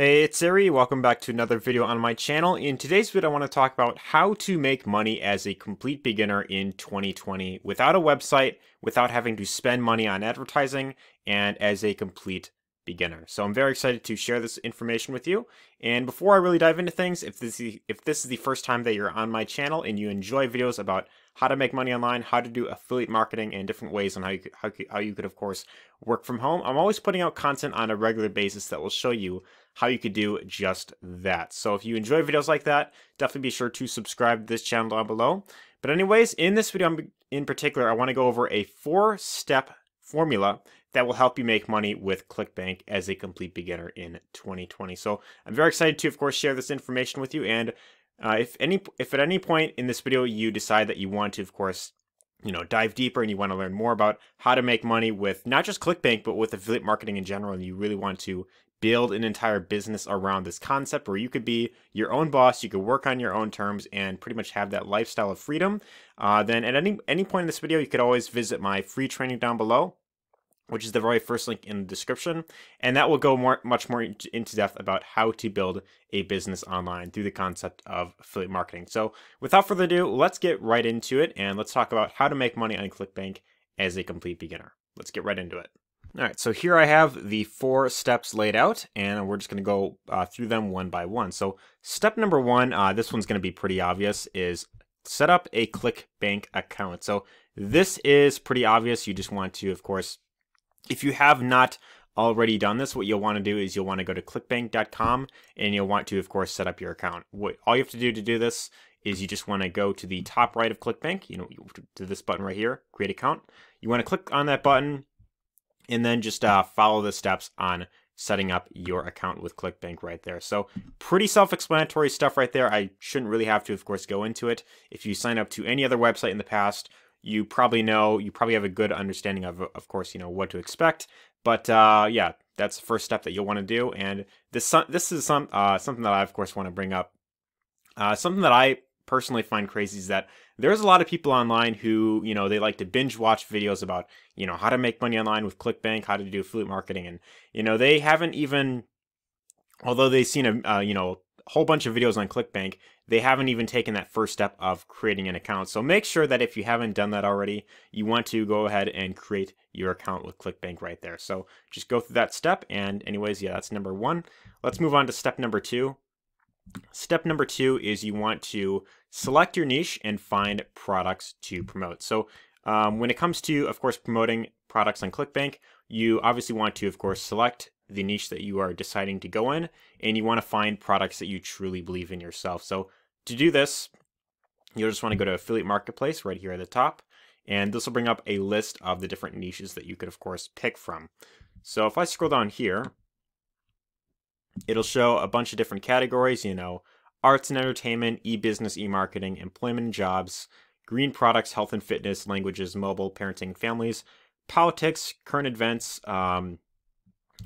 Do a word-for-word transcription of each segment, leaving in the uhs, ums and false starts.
Hey, it's Siri. Welcome back to another video on my channel. In today's video, I want to talk about how to make money as a complete beginner in twenty twenty without a website, without having to spend money on advertising, and as a complete beginner. So I'm very excited to share this information with you. And before I really dive into things, if this is, if this is the first time that you're on my channel and you enjoy videos about how to make money online, how to do affiliate marketing, and different ways on how you, how, how you could, of course, work from home. I'm always putting out content on a regular basis that will show you how you could do just that. So if you enjoy videos like that, definitely be sure to subscribe to this channel down below. But anyways, in this video in particular, I want to go over a four-step formula that will help you make money with ClickBank as a complete beginner in twenty twenty. So I'm very excited to, of course, share this information with you. And Uh, if any, if at any point in this video you decide that you want to, of course, you know, dive deeper and you want to learn more about how to make money with not just ClickBank, but with affiliate marketing in general, and you really want to build an entire business around this concept where you could be your own boss, you could work on your own terms and pretty much have that lifestyle of freedom, uh, then at any, any point in this video, you could always visit my free training down below, which is the very first link in the description. And that will go more, much more into depth about how to build a business online through the concept of affiliate marketing. So without further ado, let's get right into it. And let's talk about how to make money on ClickBank as a complete beginner. Let's get right into it. All right, so here I have the four steps laid out, and we're just gonna go uh, through them one by one. So step number one, uh, this one's gonna be pretty obvious, is set up a ClickBank account. So this is pretty obvious. You just want to, of course, if you have not already done this, what you'll want to do is you'll want to go to clickbank dot com and you'll want to, of course, set up your account. What all you have to do to do this is you just want to go to the top right of ClickBank, you know, to this button right here, create account. You want to click on that button and then just uh, follow the steps on setting up your account with ClickBank right there. So pretty self-explanatory stuff right there. I shouldn't really have to, of course, go into it. If you sign up to any other website in the past, you probably know, you probably have a good understanding of, of course, you know, what to expect. But uh, yeah, that's the first step that you'll want to do. And this this is some uh, something that I, of course, want to bring up. Uh, something that I personally find crazy is that there's a lot of people online who, you know, they like to binge watch videos about, you know, how to make money online with ClickBank, how to do affiliate marketing. And, you know, they haven't even, although they've seen, a uh, you know, whole bunch of videos on ClickBank, they haven't even taken that first step of creating an account. So make sure that if you haven't done that already, you want to go ahead and create your account with ClickBank right there. So just go through that step. And anyways, yeah, that's number one. Let's move on to step number two. Step number two is you want to select your niche and find products to promote. So um, when it comes to, of course, promoting products on ClickBank, you obviously want to, of course, select the niche that you are deciding to go in, and you want to find products that you truly believe in yourself. So to do this, you'll just want to go to affiliate marketplace right here at the top, and this will bring up a list of the different niches that you could, of course, pick from. So if I scroll down here, it'll show a bunch of different categories, you know, arts and entertainment, e-business, e-marketing, employment and jobs, green products, health and fitness, languages, mobile, parenting, families, politics, current events, um,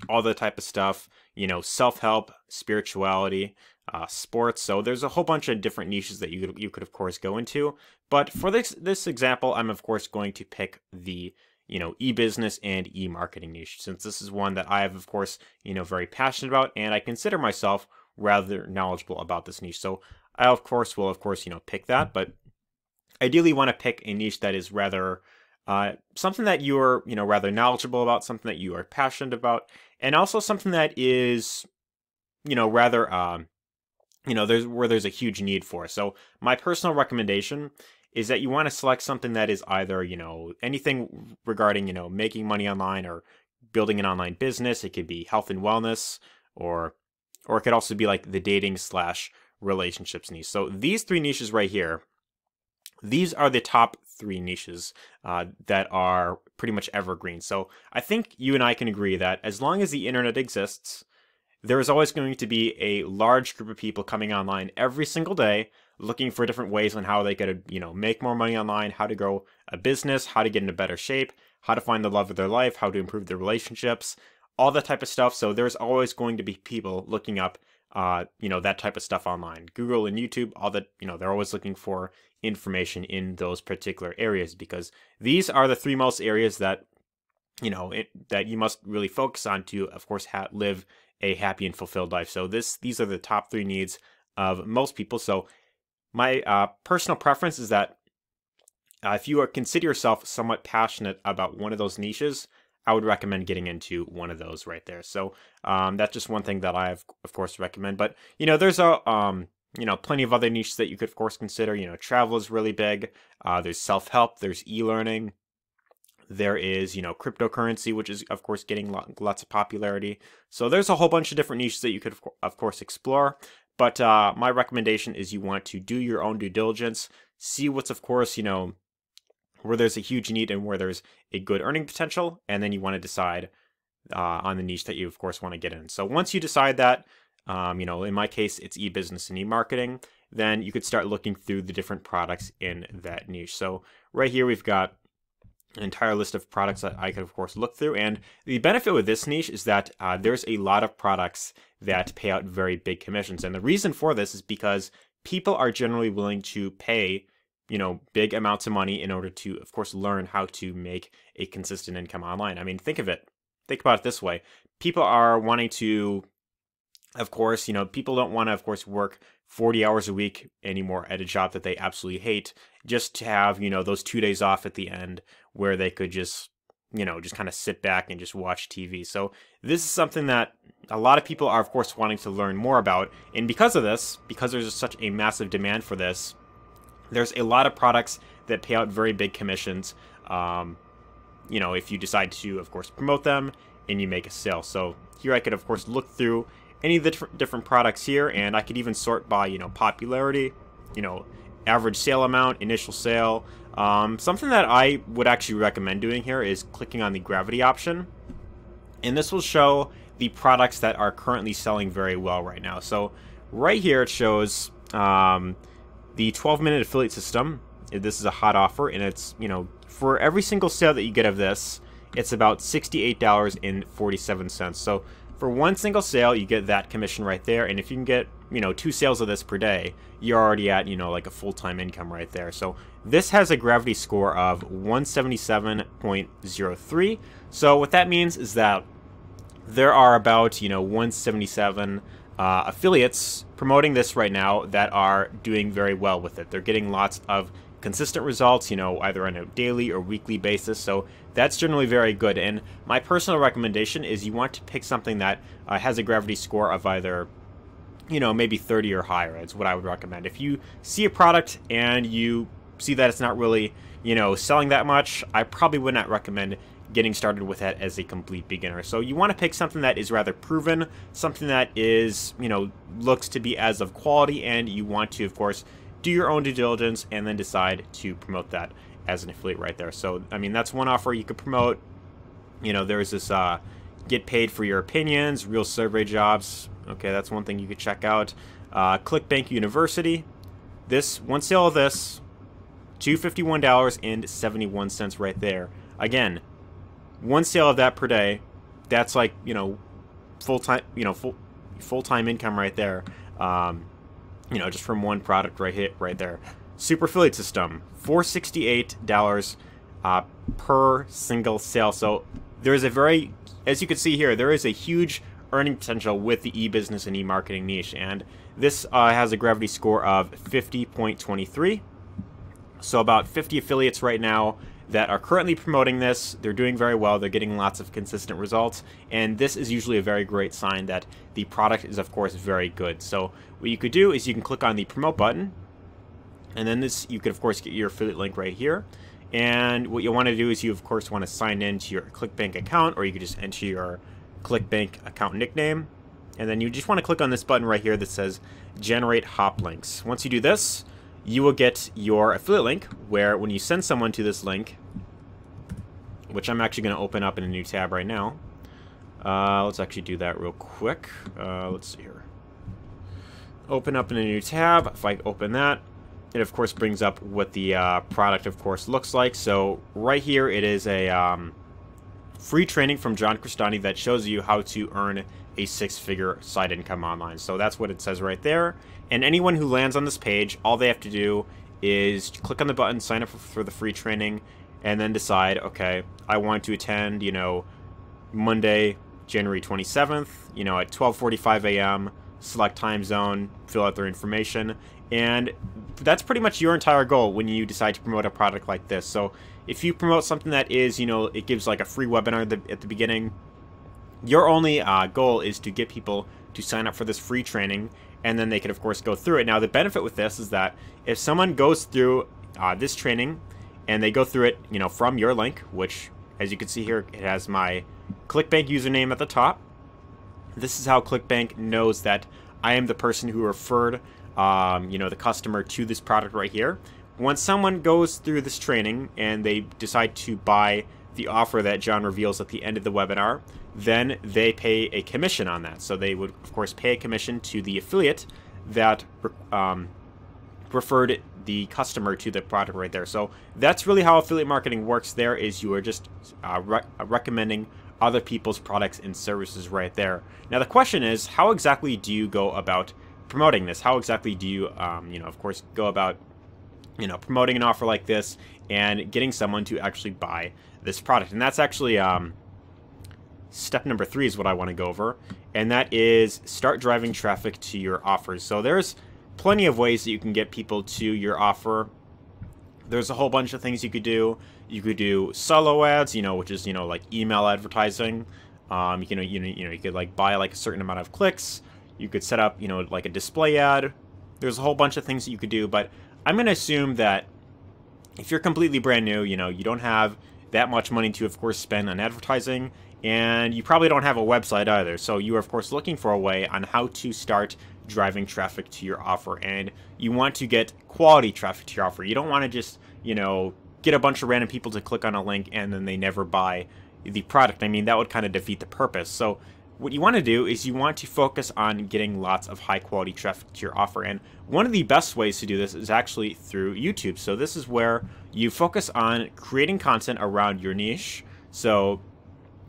all the type of stuff, you know, self-help, spirituality, uh, sports. So there's a whole bunch of different niches that you could, you could of course go into. But for this this example, I'm of course going to pick the, you know, e-business and e-marketing niche, since this is one that I have, of course, you know, very passionate about, and I consider myself rather knowledgeable about this niche. So I of course will of course, you know, pick that. But ideally you want to pick a niche that is rather Uh, something that you're, you know, rather knowledgeable about, something that you are passionate about, and also something that is, you know, rather, um, you know, there's where there's a huge need for. So my personal recommendation is that you want to select something that is either, you know, anything regarding, you know, making money online or building an online business. It could be health and wellness, or, or it could also be like the dating slash relationships niche. So these three niches right here, these are the top three niches uh, that are pretty much evergreen. So I think you and I can agree that as long as the internet exists, there is always going to be a large group of people coming online every single day looking for different ways on how they could, you know, make more money online, how to grow a business, how to get into better shape, how to find the love of their life, how to improve their relationships, all that type of stuff. So there's always going to be people looking up Uh, you know, that type of stuff online. Google and YouTube, all that, you know, they're always looking for information in those particular areas, because these are the three most areas that, you know, it, that you must really focus on to, of course, ha live a happy and fulfilled life. So this these are the top three needs of most people. So my uh, personal preference is that uh, if you are, consider yourself somewhat passionate about one of those niches, I would recommend getting into one of those right there. So um, that's just one thing that I, have, of course, recommend. But, you know, there's a, um, you know, plenty of other niches that you could, of course, consider. You know, travel is really big. Uh, there's self-help. There's e-learning. There is, you know, cryptocurrency, which is, of course, getting lots of popularity. So there's a whole bunch of different niches that you could, of course, explore. But uh, my recommendation is you want to do your own due diligence. See what's, of course, you know, where there's a huge need and where there's a good earning potential, and then you want to decide uh, on the niche that you, of course, want to get in. So once you decide that, um, you know, in my case, it's e-business and e-marketing, then you could start looking through the different products in that niche. So right here, we've got an entire list of products that I could, of course, look through. And the benefit with this niche is that uh, there's a lot of products that pay out very big commissions. And the reason for this is because people are generally willing to pay, you know, big amounts of money in order to, of course, learn how to make a consistent income online. I mean, think of it. Think about it this way. People are wanting to, of course, you know, people don't want to, of course, work forty hours a week anymore at a job that they absolutely hate just to have, you know, those two days off at the end where they could just, you know, just kind of sit back and just watch T V. So this is something that a lot of people are, of course, wanting to learn more about. And because of this, because there's such a massive demand for this, there's a lot of products that pay out very big commissions, um, you know, if you decide to, of course, promote them and you make a sale. So here I could, of course, look through any of the different products here, and I could even sort by, you know, popularity, you know, average sale amount, initial sale. Um, something that I would actually recommend doing here is clicking on the gravity option. And this will show the products that are currently selling very well right now. So right here it shows Um, the twelve minute affiliate system. This is a hot offer, and it's, you know, for every single sale that you get of this, it's about sixty-eight dollars and forty-seven cents. So for one single sale, you get that commission right there. And if you can get, you know, two sales of this per day, you're already at, you know, like a full-time income right there. So this has a gravity score of one seventy-seven point zero three. So what that means is that there are about, you know, one seventy-seven Uh, affiliates promoting this right now that are doing very well with it. They're getting lots of consistent results, you know, either on a daily or weekly basis. So that's generally very good. And my personal recommendation is you want to pick something that uh, has a gravity score of either, you know, maybe thirty or higher. It's what I would recommend. If you see a product and you see that it's not really, you know, selling that much, I probably would not recommend getting started with that as a complete beginner. So you want to pick something that is rather proven, something that is, you know, looks to be as of quality, and you want to, of course, do your own due diligence and then decide to promote that as an affiliate right there. So, I mean, that's one offer you could promote. You know, there's this uh, get paid for your opinions, real survey jobs. Okay, that's one thing you could check out. Uh, ClickBank University. This, one sale of this, two hundred fifty-one dollars and seventy-one cents right there. Again, one sale of that per day, that's like, you know, full-time, you know, full, full-time income right there, um, you know, just from one product right hit right there. Super affiliate system, four hundred sixty-eight dollars uh, per single sale. So there is a very, as you can see here, there is a huge earning potential with the e-business and e-marketing niche. And this uh, has a gravity score of fifty point two three. So about fifty affiliates right now that are currently promoting this. They're doing very well. They're getting lots of consistent results. And this is usually a very great sign that the product is, of course, very good. So what you could do is you can click on the promote button. And then this, you could, of course, get your affiliate link right here. And what you want to do is you, of course, want to sign in to your ClickBank account, or you could just enter your ClickBank account nickname. And then you just want to click on this button right here that says generate hop links. Once you do this, you will get your affiliate link, where when you send someone to this link, which I'm actually going to open up in a new tab right now. Uh, let's actually do that real quick. Uh, let's see here. Open up in a new tab. If I open that, it of course brings up what the uh, product of course looks like. So right here it is a um, free training from John Crestani that shows you how to earn a six-figure side income online. So that's what it says right there. And anyone who lands on this page, all they have to do is click on the button, sign up for the free training, and then decide, okay, I want to attend, you know, Monday January twenty-seventh, you know, at twelve forty-five a m, select time zone, fill out their information, and that's pretty much your entire goal when you decide to promote a product like this. So if you promote something that is, you know, it gives like a free webinar the, at the beginning, your only uh, goal is to get people to sign up for this free training, and then they can, of course, go through it. Now, the benefit with this is that if someone goes through uh, this training and they go through it, you know, from your link, which, as you can see here, it has my ClickBank username at the top. This is how ClickBank knows that I am the person who referred, um, you know, the customer to this product right here. When someone goes through this training and they decide to buy the offer that John reveals at the end of the webinar, then they pay a commission on that. So they would, of course, pay a commission to the affiliate that um, referred the customer to the product right there. So that's really how affiliate marketing works. There is you are just uh, re recommending other people's products and services right there. Now the question is, how exactly do you go about promoting this? How exactly do you, um, you know, of course, go about, you know, promoting an offer like this and getting someone to actually buy this product? And that's actually um, step number three is what I want to go over, and that is start driving traffic to your offers. So there's plenty of ways that you can get people to your offer. There's a whole bunch of things you could do. You could do solo ads, you know, which is, you know, like email advertising. Um, you can, you know, you know, you could like buy like a certain amount of clicks. You could set up, you know, like a display ad. There's a whole bunch of things that you could do, but I'm going to assume that if you're completely brand new, you know, you don't have that much money to, of course, spend on advertising, and you probably don't have a website either. So you are, of course, looking for a way on how to start driving traffic to your offer, and you want to get quality traffic to your offer. You don't want to just, you know, get a bunch of random people to click on a link and then they never buy the product. I mean, that would kind of defeat the purpose. So what you want to do is you want to focus on getting lots of high quality traffic to your offer, and one of the best ways to do this is actually through YouTube. So this is where you focus on creating content around your niche. So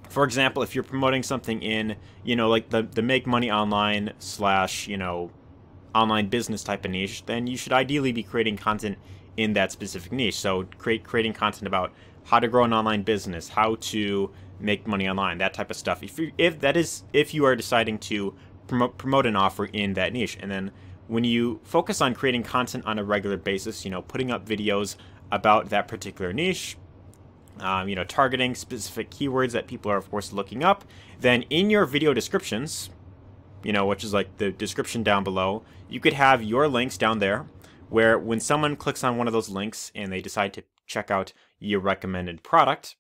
for example, if you're promoting something in, you know, like the, the make money online slash, you know, online business type of niche, then you should ideally be creating content in that specific niche. So create creating content about how to grow an online business, how to make money online, that type of stuff. If you, if that is, if you are deciding to promote, promote an offer in that niche, and then when you focus on creating content on a regular basis, you know, putting up videos about that particular niche, um, you know, targeting specific keywords that people are, of course, looking up, then in your video descriptions, you know, which is like the description down below, you could have your links down there, where when someone clicks on one of those links and they decide to check out your recommended product,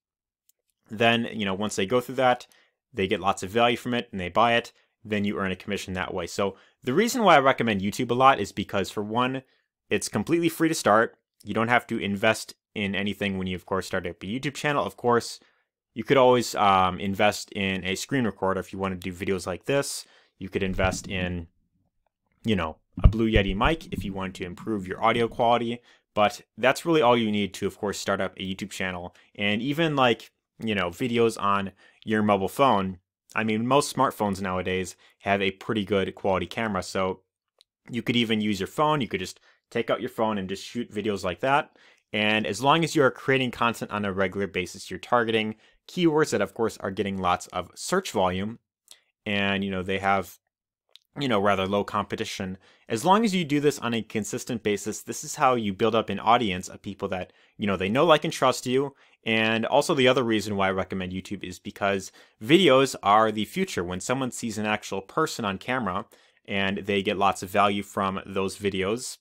then, you know, once they go through that, they get lots of value from it and they buy it, then you earn a commission that way. So the reason why I recommend YouTube a lot is because, for one, it's completely free to start. You don't have to invest in anything when you, of course, start up a YouTube channel. Of course, you could always um, invest in a screen recorder if you want to do videos like this. You could invest in, you know, a Blue Yeti mic if you want to improve your audio quality. But that's really all you need to, of course, start up a YouTube channel. And even like, you know, videos on your mobile phone. I mean, most smartphones nowadays have a pretty good quality camera, so you could even use your phone. You could just take out your phone and just shoot videos like that. And as long as you are creating content on a regular basis, you're targeting keywords that, of course, are getting lots of search volume, and, you know, they have, you know, rather low competition. As long as you do this on a consistent basis, this is how you build up an audience of people that, you know, they know, like, and trust you. And also the other reason why I recommend YouTube is because videos are the future. When someone sees an actual person on camera and they get lots of value from those videos,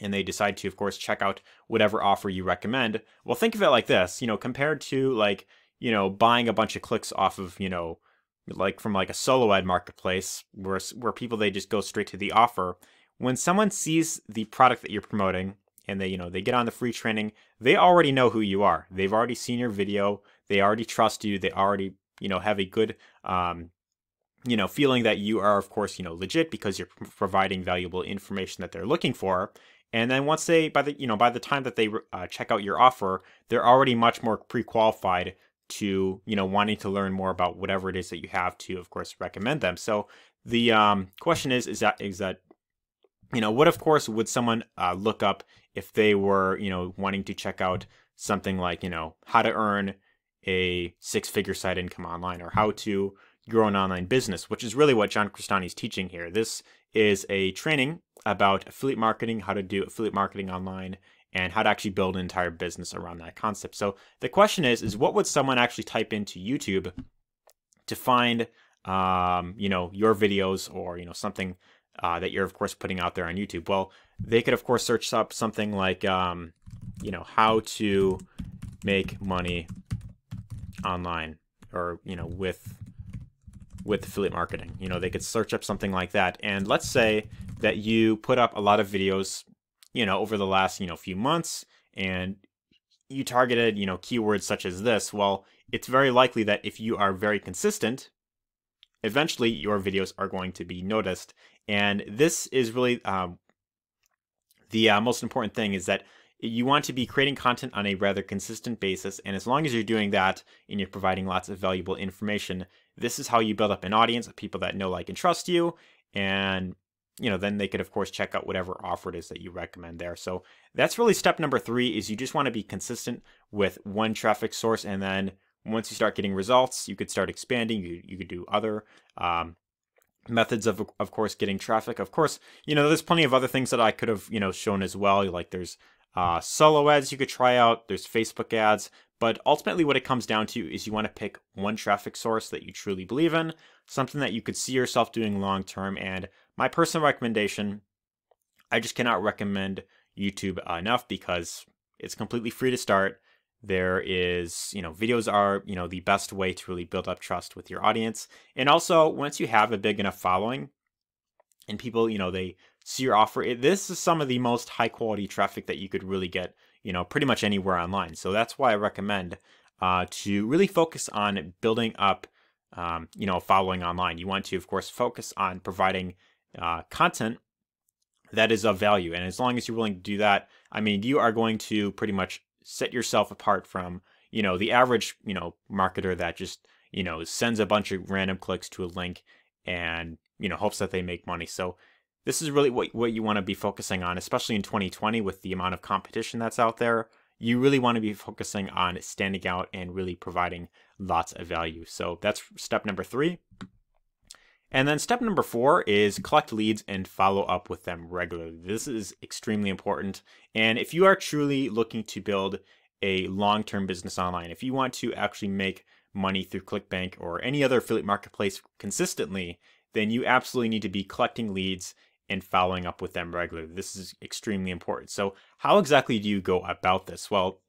and they decide to, of course, check out whatever offer you recommend, well, think of it like this, you know, compared to like, you know, buying a bunch of clicks off of, you know, like from like a solo ad marketplace where, where people, they just go straight to the offer. When someone sees the product that you're promoting and they, you know, they get on the free training, they already know who you are. They've already seen your video. They already trust you. They already, you know, have a good, um, you know, feeling that you are, of course, you know, legit, because you're providing valuable information that they're looking for. And then once they, by the, you know, by the time that they uh, check out your offer, they're already much more pre-qualified to, you know, wanting to learn more about whatever it is that you have to, of course, recommend them. So the um, question is, is that, is that, you know, what, of course, would someone uh, look up if they were, you know, wanting to check out something like, you know, how to earn a six figure side income online, or how to, your own online business, which is really what John Crestani is teaching here. This is a training about affiliate marketing, how to do affiliate marketing online, and how to actually build an entire business around that concept. So the question is, is what would someone actually type into YouTube to find, um, you know, your videos or, you know, something uh, that you're, of course, putting out there on YouTube? Well, they could, of course, search up something like, um, you know, how to make money online, or, you know, with with affiliate marketing. You know, they could search up something like that. And let's say that you put up a lot of videos, you know, over the last, you know, few months, and you targeted, you know, keywords such as this. Well, it's very likely that if you are very consistent, eventually your videos are going to be noticed. And this is really um, the uh, most important thing, is that you want to be creating content on a rather consistent basis. And as long as you're doing that and you're providing lots of valuable information, this is how you build up an audience of people that know, like, and trust you. And, you know, then they could, of course, check out whatever offer it is that you recommend there. So that's really step number three, is you just want to be consistent with one traffic source. And then once you start getting results, you could start expanding. You, you could do other um, methods of, of course, getting traffic. Of course, you know, there's plenty of other things that I could have, you know, shown as well. Like there's uh, solo ads you could try out. There's Facebook ads. But ultimately what it comes down to is you want to pick one traffic source that you truly believe in, something that you could see yourself doing long term. And my personal recommendation, I just cannot recommend YouTube enough, because it's completely free to start. There is, you know, videos are, you know, the best way to really build up trust with your audience. And also, once you have a big enough following and people, you know, they see your offer, this is some of the most high quality traffic that you could really get, you know, pretty much anywhere online. So that's why I recommend uh, to really focus on building up, um, you know, following online. You want to, of course, focus on providing uh, content that is of value. And as long as you're willing to do that, I mean, you are going to pretty much set yourself apart from, you know, the average, you know, marketer that just, you know, sends a bunch of random clicks to a link and, you know, hopes that they make money. So this is really what, what you want to be focusing on, especially in twenty twenty with the amount of competition that's out there. You really want to be focusing on standing out and really providing lots of value. So that's step number three. And then step number four is collect leads and follow up with them regularly. This is extremely important. And if you are truly looking to build a long-term business online, if you want to actually make money through ClickBank or any other affiliate marketplace consistently, then you absolutely need to be collecting leads and following up with them regularly. This is extremely important. So how exactly do you go about this? Well,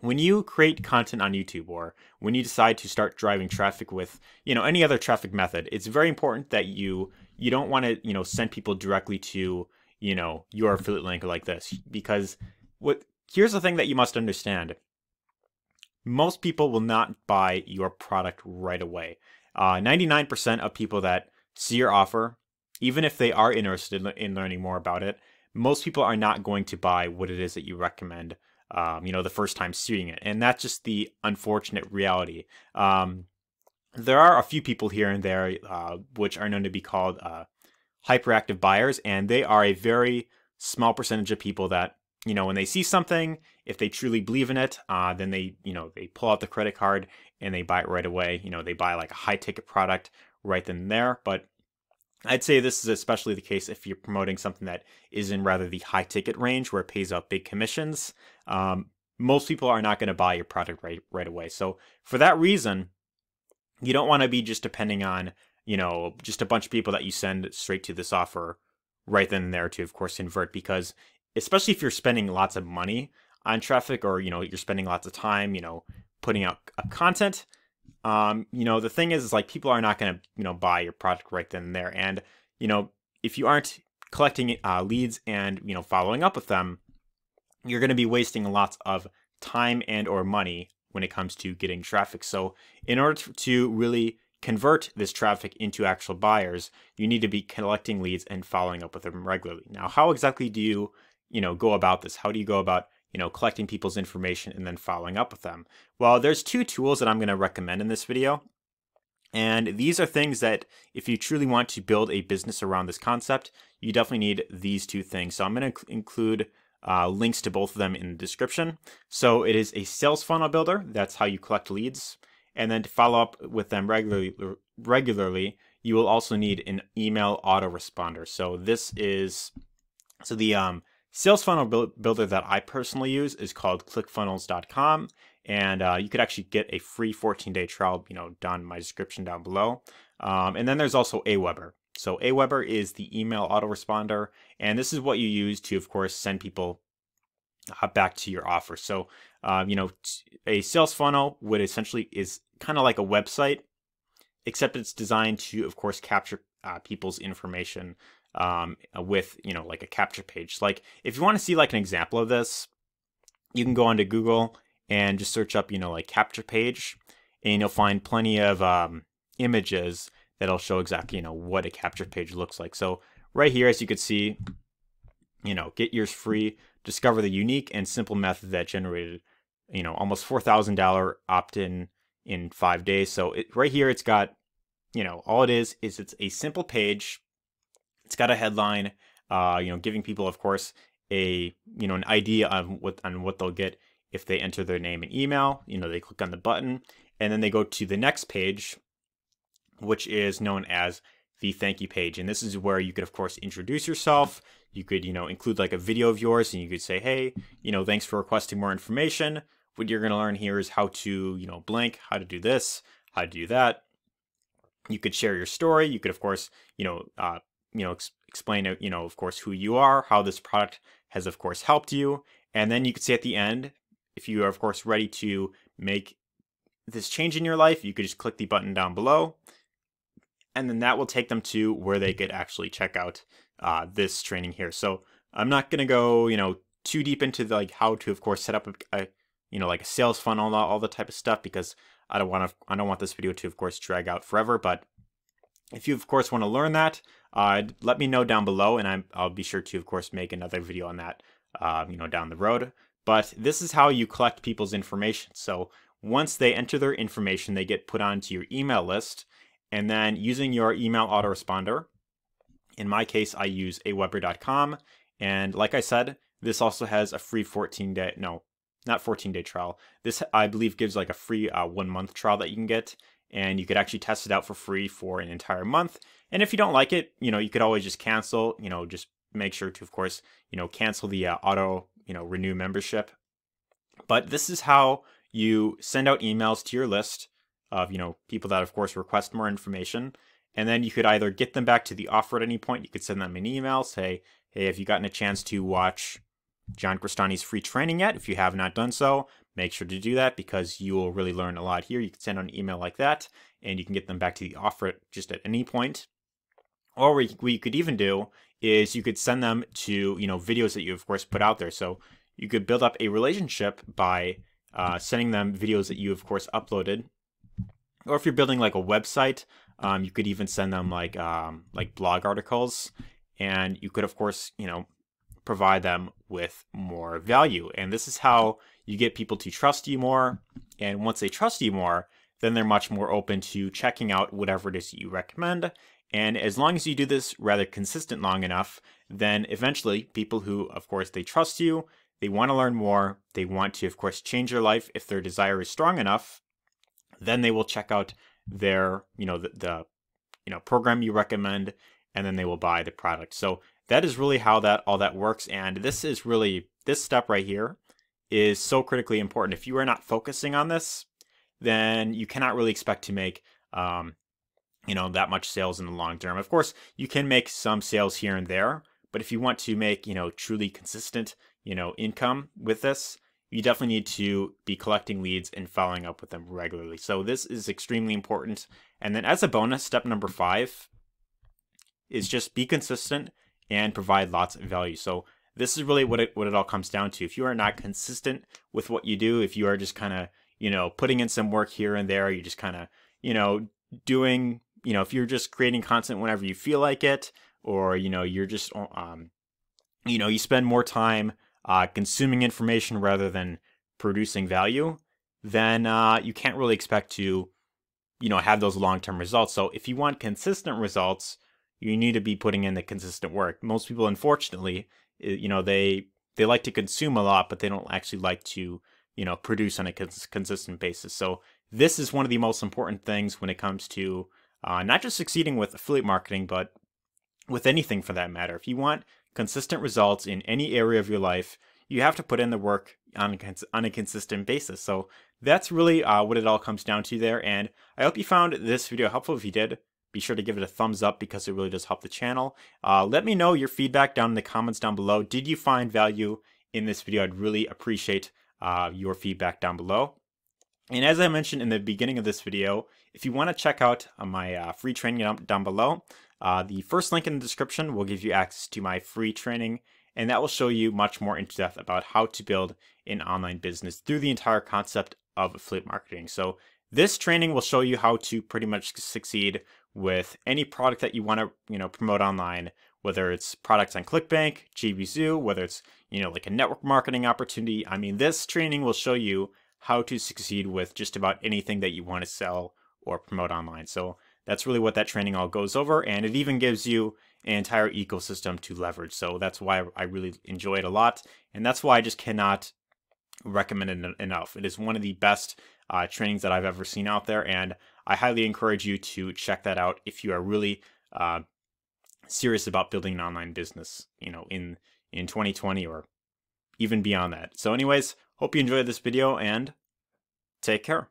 when you create content on YouTube, or when you decide to start driving traffic with, you know, any other traffic method, it's very important that you you don't want to, you know, send people directly to, you know, your affiliate link like this, because what here's the thing that you must understand. Most people will not buy your product right away. ninety-nine percent of people that see your offer, even if they are interested in learning more about it, most people are not going to buy what it is that you recommend, um, you know, the first time seeing it. And that's just the unfortunate reality. Um, there are a few people here and there, uh, which are known to be called uh, hyperactive buyers. And they are a very small percentage of people that, you know, when they see something, if they truly believe in it, uh, then they, you know, they pull out the credit card and they buy it right away. You know, they buy like a high ticket product right then and there. But I'd say this is especially the case if you're promoting something that is in rather the high ticket range where it pays out big commissions. Um, most people are not going to buy your product right, right away. So for that reason, you don't want to be just depending on, you know, just a bunch of people that you send straight to this offer right then and there to, of course, convert, because especially if you're spending lots of money on traffic, or, you know, you're spending lots of time, you know, putting out content, Um, you know, the thing is, is like people are not going to, you know, buy your product right then and there. And, you know, if you aren't collecting uh, leads and, you know, following up with them, you're going to be wasting lots of time and or money when it comes to getting traffic. So in order to really convert this traffic into actual buyers, you need to be collecting leads and following up with them regularly. Now, how exactly do you, you know, go about this? How do you go about, you know, collecting people's information and then following up with them? Well, there's two tools that I'm going to recommend in this video. And these are things that if you truly want to build a business around this concept, you definitely need these two things. So I'm going to include uh, links to both of them in the description. So it is a sales funnel builder. That's how you collect leads. and then to follow up with them regularly, regularly, you will also need an email autoresponder. So this is, so the um, sales funnel builder that I personally use is called click funnels dot com. And uh, you could actually get a free fourteen day trial, you know, down in my description down below. Um, and then there's also AWeber. So AWeber is the email autoresponder, and this is what you use to, of course, send people uh, back to your offer. So, uh, you know, a sales funnel would essentially is kind of like a website, except it's designed to, of course, capture uh, people's information um, with, you know, like a capture page. Like if you want to see like an example of this, you can go onto Google and just search up, you know, like capture page, and you'll find plenty of um, images that'll show exactly, you know, what a capture page looks like. So right here, as you could see, you know, get yours free, discover the unique and simple method that generated, you know, almost four thousand dollars opt-in in five days. So it, right here, it's got, you know, all it is, is it's a simple page. It's got a headline, uh, you know, giving people, of course, a, you know, an idea on what, on what they'll get if they enter their name and email. You know, they click on the button and then they go to the next page, which is known as the thank you page. And this is where you could, of course, introduce yourself. You could, you know, include like a video of yours, and you could say, hey, you know, thanks for requesting more information. What you're going to learn here is how to, you know, blank, how to do this, how to do that. You could share your story. You could, of course, you know, uh, you know, ex explain, you know, of course, who you are, how this product has, of course, helped you. And then you could say at the end, if you are, of course, ready to make this change in your life, you could just click the button down below. And then that will take them to where they could actually check out uh, this training here. So I'm not going to go, you know, too deep into the, like how to, of course, set up a, a, you know, like a sales funnel, all the type of stuff, because I don't want to, I don't want this video to, of course, drag out forever. But if you, of course, want to learn that, uh, let me know down below, and I'm, I'll be sure to, of course, make another video on that, uh, you know, down the road. But this is how you collect people's information. So once they enter their information, they get put onto your email list. And then using your email autoresponder, in my case, I use aweber dot com. And like I said, this also has a free fourteen day, no, not fourteen day trial. This, I believe, gives like a free uh, one month trial that you can get. And you could actually test it out for free for an entire month. And if you don't like it, you know, you could always just cancel, you know, just make sure to, of course, you know, cancel the uh, auto, you know, renew membership. But this is how you send out emails to your list of, you know, people that, of course, request more information. And then you could either get them back to the offer at any point. You could send them an email, say, hey, have you gotten a chance to watch John Crestani's free training yet? If you have not done so, make sure to do that, because you will really learn a lot here. You can send an email like that, and you can get them back to the offer just at any point. Or what you could even do is you could send them to, you know, videos that you, of course, put out there. So you could build up a relationship by uh, sending them videos that you, of course, uploaded. Or if you're building like a website, um, you could even send them like um, like blog articles, and you could, of course, you know, provide them with more value. And this is how you get people to trust you more. And once they trust you more, then they're much more open to checking out whatever it is that you recommend. And as long as you do this rather consistent long enough, then eventually people who, of course, they trust you, they want to learn more, they want to, of course, change their life if their desire is strong enough, then they will check out their, you know, the, the, you know, program you recommend, and then they will buy the product. So that is really how that all that works. And this is really, this step right here is so critically important. If you are not focusing on this, then you cannot really expect to make, um, you know, that much sales in the long term. Of course, you can make some sales here and there, but if you want to make, you know, truly consistent, you know, income with this, you definitely need to be collecting leads and following up with them regularly. So this is extremely important. And then as a bonus, step number five is just be consistent and provide lots of value. So this is really what it, what it all comes down to. If you are not consistent with what you do, if you are just kind of, you know, putting in some work here and there, you just kind of, you know, doing, you know, if you're just creating content whenever you feel like it, or, you know, you're just, um, you know, you spend more time Uh, consuming information rather than producing value, then uh, you can't really expect to, you know, have those long-term results. So if you want consistent results, you need to be putting in the consistent work. Most people, unfortunately, you know, they they like to consume a lot, but they don't actually like to, you know, produce on a cons consistent basis. So This is one of the most important things when it comes to uh, not just succeeding with affiliate marketing, but with anything for that matter. If you want consistent results in any area of your life, you have to put in the work on a, cons on a consistent basis. So that's really uh, what it all comes down to there. And I hope you found this video helpful. If you did, be sure to give it a thumbs up because it really does help the channel. Uh, let me know your feedback down in the comments down below. Did you find value in this video? I'd really appreciate uh, your feedback down below. And as I mentioned in the beginning of this video, if you want to check out my uh, free training down, down below, uh, the first link in the description will give you access to my free training, and that will show you much more in depth about how to build an online business through the entire concept of affiliate marketing. So this training will show you how to pretty much succeed with any product that you want to, you know, promote online, whether it's products on ClickBank, J V Zoo, whether it's, you know, like a network marketing opportunity. I mean, this training will show you how to succeed with just about anything that you want to sell or promote online. So that's really what that training all goes over, and it even gives you an entire ecosystem to leverage. So that's why I really enjoy it a lot, and that's why I just cannot recommend it enough. It is one of the best uh, trainings that I've ever seen out there, and I highly encourage you to check that out if you are really uh, serious about building an online business, you know, in in twenty twenty or even beyond that. So anyways, hope you enjoyed this video and take care.